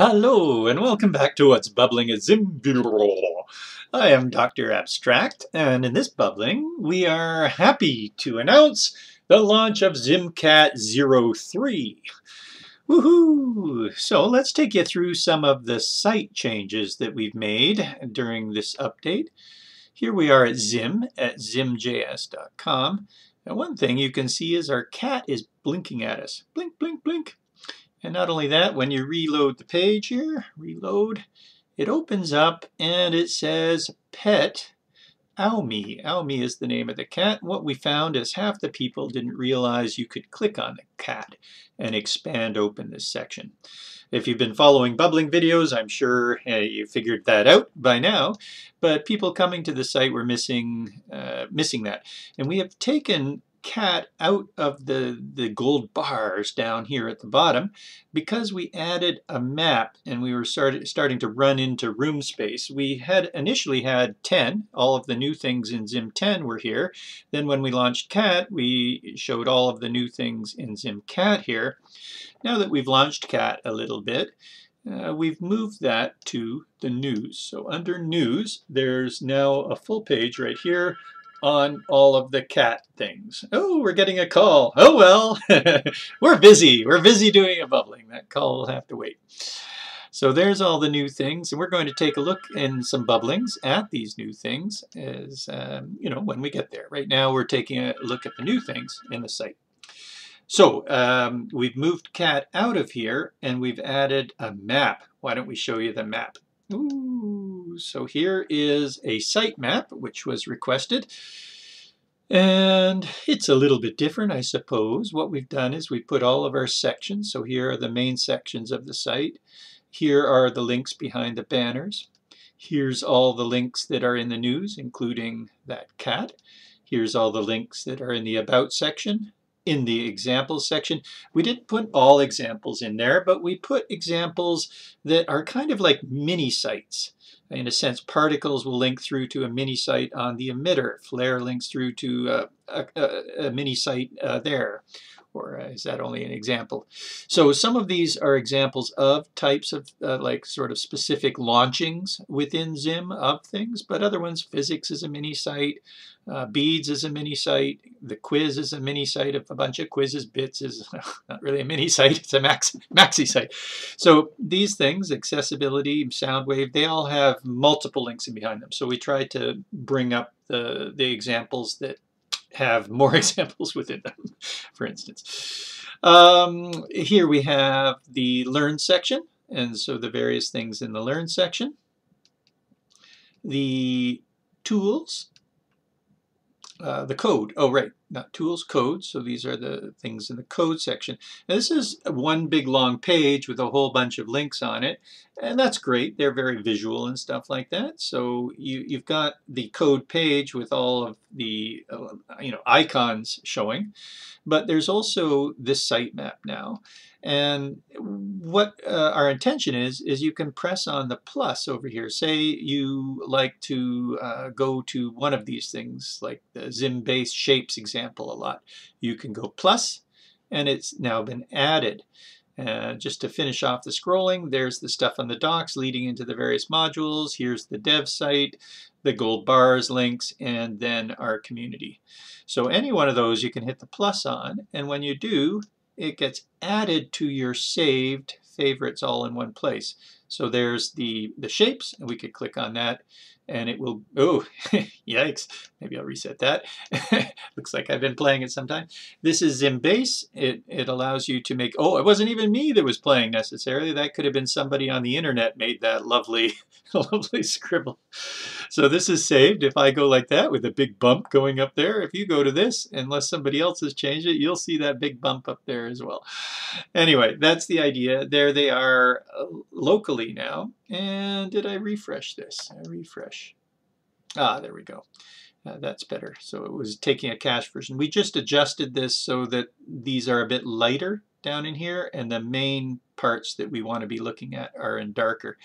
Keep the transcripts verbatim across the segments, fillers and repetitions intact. Hello and welcome back to What's Bubbling at Zim. I am Doctor Abstract, and in this bubbling we are happy to announce the launch of ZimCat zero three. Woohoo! So let's take you through some of the site changes that we've made during this update. Here we are at Zim at Zim J S dot com. And one thing you can see is our cat is blinking at us. Blink, blink, blink. And not only that, when you reload the page here, reload, it opens up and it says pet Oomi. Oomi is the name of the cat. What we found is half the people didn't realize you could click on the cat and expand open this section. If you've been following bubbling videos, I'm sure uh, you figured that out by now, but people coming to the site were missing, uh, missing that. And we have taken cat out of the, the gold bars down here at the bottom because we added a map and we were start, starting to run into room space. We had initially had ten. All of the new things in Zim ten were here. Then when we launched cat, we showed all of the new things in ZimCat here. Now that we've launched cat a little bit, Uh, we've moved that to the news. So under news, there's now a full page right here on all of the cat things. Oh, we're getting a call. Oh, well, we're busy. We're busy doing a bubbling. That call will have to wait. So there's all the new things, and we're going to take a look in some bubblings at these new things as, um, you know, when we get there. Right now, we're taking a look at the new things in the site. So um, we've moved cat out of here, and we've added a map. Why don't we show you the map? Ooh. So here is a site map which was requested, and it's a little bit different, I suppose. What we've done is we put all of our sections. So here are the main sections of the site. Here are the links behind the banners. Here's all the links that are in the news, including that cat. Here's all the links that are in the about section. In the examples section, we didn't put all examples in there, but we put examples that are kind of like mini sites. In a sense, particles will link through to a mini site on the emitter. Flare links through to uh, a, a, a mini site uh, there. Or uh, is that only an example? So some of these are examples of types of uh, like sort of specific launchings within Zim of things, but other ones, physics is a mini site, uh, beads is a mini site, the quiz is a mini site of a bunch of quizzes, bits is not really a mini site, it's a max, maxi site. So these things, accessibility, Soundwave, they all have multiple links in behind them. So we try to bring up the, the examples that have more examples within them, for instance. Um, here we have the Learn section, and so the various things in the Learn section. The tools, uh, the code, oh right, not tools, code, so these are the things in the code section. Now, this is one big long page with a whole bunch of links on it, and that's great. They're very visual and stuff like that. So you, you've got the code page with all of the uh, you know icons showing, but there's also this sitemap now. And what uh, our intention is, is you can press on the plus over here. Say you like to uh, go to one of these things, like the Zim base shapes example. Example a lot. You can go plus, and it's now been added. Uh, just to finish off the scrolling, there's the stuff on the docs leading into the various modules. Here's the dev site, the gold bars links, and then our community. So any one of those you can hit the plus on, and when you do, it gets added to your saved favorites all in one place. So there's the, the shapes, and we could click on that. And it will, oh, yikes, maybe I'll reset that. Looks like I've been playing it sometime. This is Zimbase. It, it allows you to make, oh, it wasn't even me that was playing necessarily. That could have been somebody on the internet made that lovely, lovely scribble. So this is saved. If I go like that with a big bump going up there, if you go to this, unless somebody else has changed it, you'll see that big bump up there as well. Anyway, that's the idea. There they are locally now. And did I refresh this? I refresh. Ah, there we go. Uh, that's better. So it was taking a cache version. We just adjusted this so that these are a bit lighter down in here, and the main parts that we want to be looking at are in darker.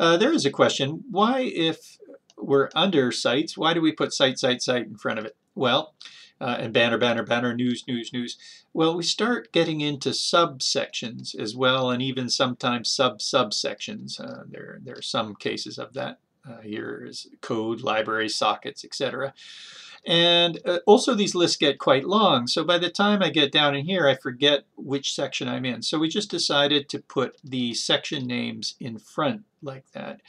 Uh, there is a question. Why, if we're under sites, why do we put site, site, site in front of it? Well, uh, and banner, banner, banner, news, news, news. Well, we start getting into subsections as well, and even sometimes sub-subsections. Uh, there, there are some cases of that. Uh, here is code, library, sockets, et cetera. And uh, also these lists get quite long, so by the time I get down in here, I forget which section I'm in. So we just decided to put the section names in front like that.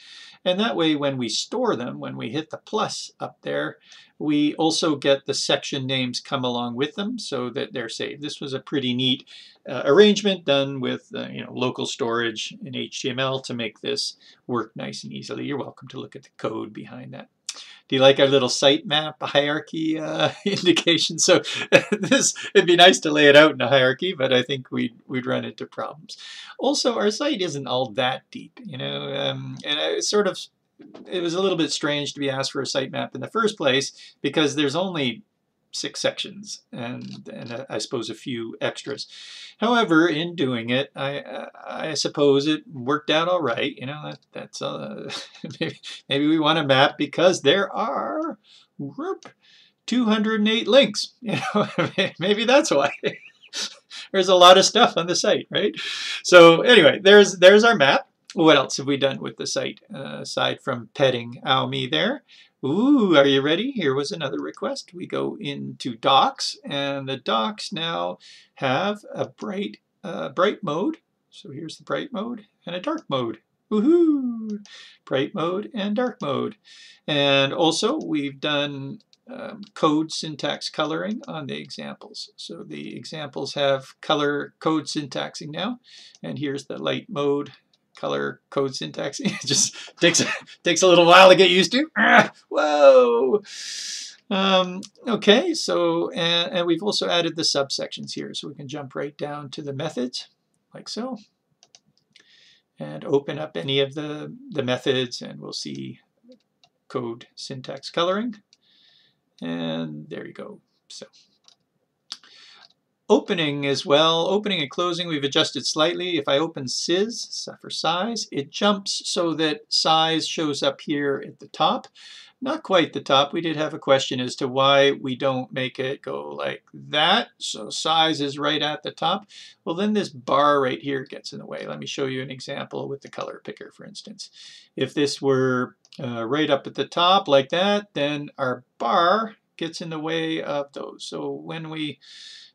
And that way, when we store them, when we hit the plus up there, we also get the section names come along with them so that they're saved. This was a pretty neat uh, arrangement done with uh, you know, local storage in H T M L to make this work nice and easily. You're welcome to look at the code behind that. Do you like our little sitemap hierarchy uh, indication? So this, it'd be nice to lay it out in a hierarchy, but I think we'd, we'd run into problems. Also, our site isn't all that deep, you know, um, and I sort of, it was a little bit strange to be asked for a sitemap in the first place because there's only six sections and, and uh, I suppose a few extras. However, in doing it, I, uh, I suppose it worked out all right. You know, that, that's uh, maybe, maybe we want a map because there are whoop, two hundred eight links. You know, maybe that's why. There's a lot of stuff on the site, right? So anyway, there's there's our map. What else have we done with the site uh, aside from petting Oomi there? Ooh, are you ready? Here was another request. We go into docs, and the docs now have a bright, uh, bright mode. So here's the bright mode and a dark mode. Woohoo! Bright mode and dark mode. And also we've done um, code syntax coloring on the examples. So the examples have color code syntaxing now. And here's the light mode. Color code syntax. It just takes takes a little while to get used to. Ah, whoa. Um, okay, so and, and we've also added the subsections here, so we can jump right down to the methods, like so, and open up any of the the methods, and we'll see code syntax coloring. And there you go. So. Opening as well, opening and closing, we've adjusted slightly. If I open size for size, it jumps so that size shows up here at the top. Not quite the top. We did have a question as to why we don't make it go like that. So size is right at the top. Well, then this bar right here gets in the way. Let me show you an example with the color picker, for instance. If this were uh, right up at the top like that, then our bar gets in the way of those. So when we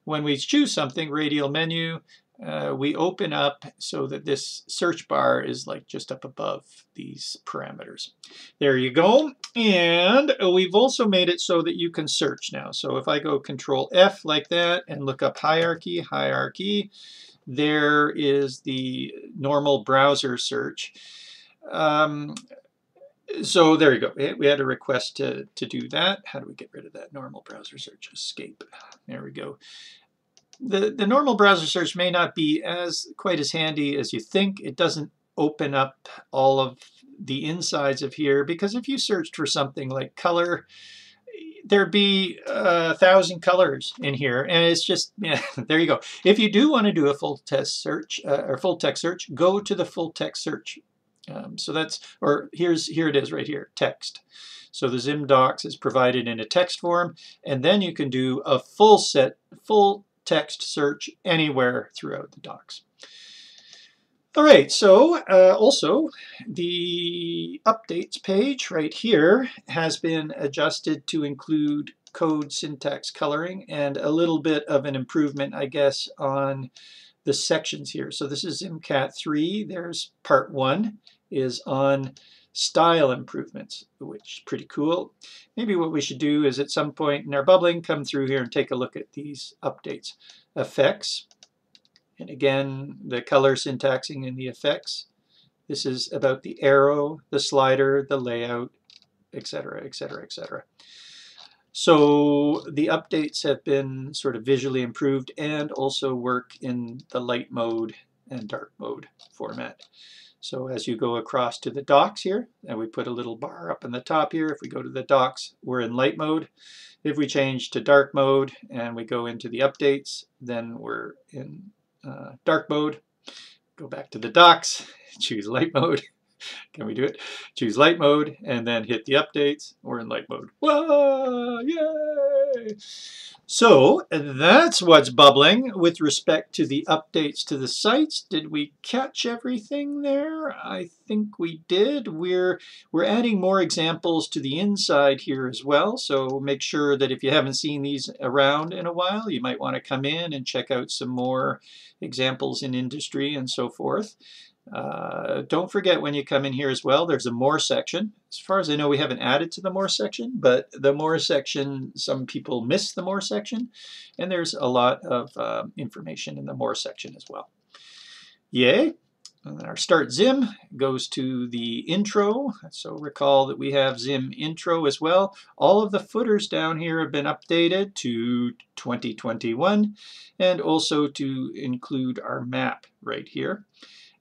When we choose something, radial menu, uh, we open up so that this search bar is like just up above these parameters. There you go. And we've also made it so that you can search now. So if I go Control F like that and look up hierarchy, hierarchy, there is the normal browser search. Um, So there you go. We had a request to, to do that. How do we get rid of that normal browser search? Escape. There we go. The, the normal browser search may not be as quite as handy as you think. It doesn't open up all of the insides of here, because if you searched for something like color, there'd be a thousand colors in here, and it's just, yeah, there you go. If you do want to do a full test search, uh, or full text search, go to the full text search. Um, so that's, or here's, here it is right here, text. So the Zim docs is provided in a text form, and then you can do a full set, full text search anywhere throughout the docs. All right, so uh, also the updates page right here has been adjusted to include code syntax coloring and a little bit of an improvement, I guess, on the sections here. So this is ZimCat three. There's part one is on style improvements, which is pretty cool. Maybe what we should do is at some point in our bubbling, come through here and take a look at these updates. Effects, and again, the color syntaxing in the effects. This is about the arrow, the slider, the layout, et cetera, et cetera, et cetera. So the updates have been sort of visually improved and also work in the light mode and dark mode format. So as you go across to the docs here, and we put a little bar up in the top here, if we go to the docs, we're in light mode. If we change to dark mode and we go into the updates, then we're in uh, dark mode. Go back to the docs, choose light mode. Can we do it? Choose light mode and then hit the updates. We're in light mode. Whoa! Yay! Yay! So that's what's bubbling with respect to the updates to the sites. Did we catch everything there? I think we did. We're, we're adding more examples to the inside here as well, so make sure that if you haven't seen these around in a while, you might want to come in and check out some more examples in industry and so forth. Uh, don't forget when you come in here as well, there's a more section. As far as I know, we haven't added to the more section, but the more section, some people miss the more section, and there's a lot of uh, information in the more section as well. Yay! And then our start Zim goes to the intro. So recall that we have Zim intro as well. All of the footers down here have been updated to twenty twenty-one, and also to include our map right here,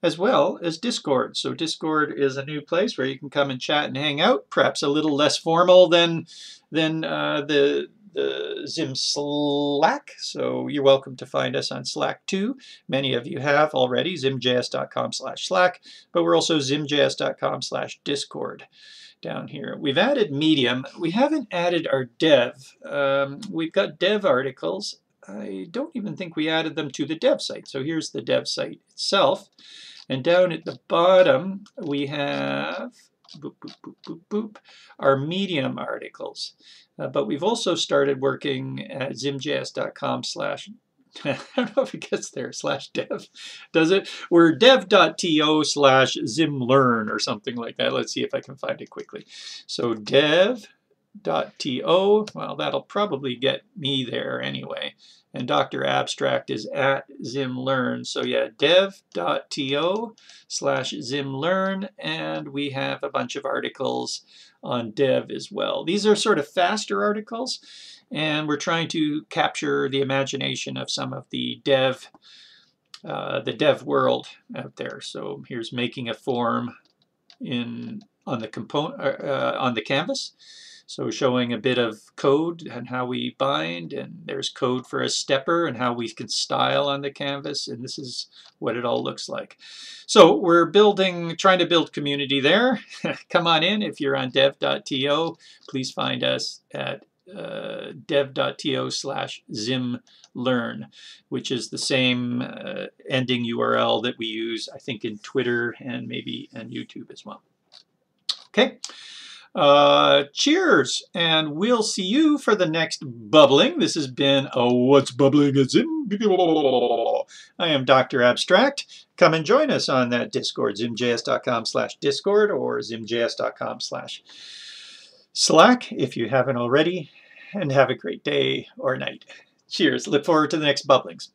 as well as Discord. So Discord is a new place where you can come and chat and hang out, perhaps a little less formal than, than uh, the, the Zim Slack. So you're welcome to find us on Slack too. Many of you have already, zim J S dot com slash Slack, but we're also zim J S dot com slash Discord. Down here. We've added Medium. We haven't added our dev. Um, we've got dev articles. I don't even think we added them to the dev site. So here's the dev site itself. And down at the bottom, we have boop, boop, boop, boop, boop, our Medium articles. Uh, but we've also started working at zim J S dot com slash, I don't know if it gets there, slash dev. Does it? We're dev.to slash ZimLearn or something like that. Let's see if I can find it quickly. So dev dot to, well, that'll probably get me there anyway. And Doctor Abstract is at ZimLearn. So yeah, dev.to slash ZimLearn. And we have a bunch of articles on dev as well. These are sort of faster articles, and we're trying to capture the imagination of some of the dev, uh, the dev world out there. So here's making a form in on the component uh, on the canvas. So showing a bit of code and how we bind, and there's code for a stepper and how we can style on the canvas, and this is what it all looks like. So we're building, trying to build community there. Come on in. If you're on dev.to, please find us at uh, dev.to slash zimlearn, which is the same uh, ending U R L that we use, I think, in Twitter and maybe on YouTube as well. Okay. Uh, cheers, and we'll see you for the next bubbling. This has been a What's Bubbling at Zim. I am Doctor Abstract. Come and join us on that Discord, zimjs.com slash Discord or zimjs.com slash Slack if you haven't already, and have a great day or night. Cheers. Look forward to the next bubblings.